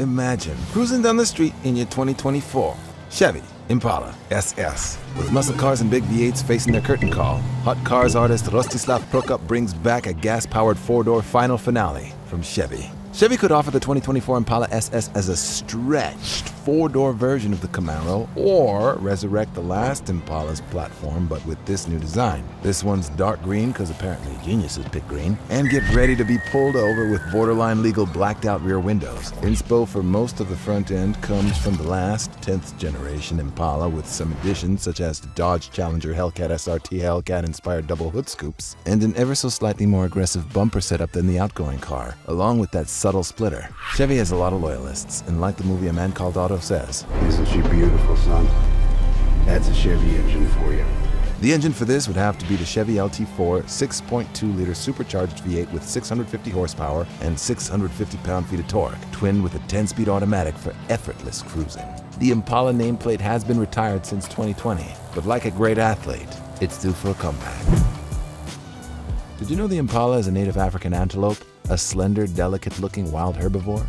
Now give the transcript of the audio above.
Imagine cruising down the street in your 2024 Chevy Impala SS. With muscle cars and big V8s facing their curtain call, hot cars artist Rostislav Prokop brings back a gas-powered four-door final finale from Chevy. Chevy could offer the 2024 Impala SS as a stretched four-door version of the Camaro, or resurrect the last Impala's platform, but with this new design. This one's dark green, because apparently geniuses pick green, and get ready to be pulled over with borderline legal blacked-out rear windows. Inspo for most of the front end comes from the last 10th generation Impala, with some additions such as the Dodge Challenger Hellcat, SRT Hellcat-inspired double hood scoops, and an ever so slightly more aggressive bumper setup than the outgoing car, along with that subtle splitter. Chevy has a lot of loyalists, and like the movie A Man Called Auto says, "Isn't she beautiful, son? That's a Chevy engine for you." The engine for this would have to be the Chevy LT4 6.2-liter supercharged V8 with 650 horsepower and 650 pound-feet of torque, twinned with a 10-speed automatic for effortless cruising. The Impala nameplate has been retired since 2020, but like a great athlete, it's due for a comeback. Did you know the Impala is a native African antelope? A slender, delicate-looking wild herbivore?